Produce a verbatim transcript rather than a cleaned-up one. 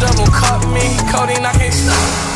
double cup me, Cody, I can't stop.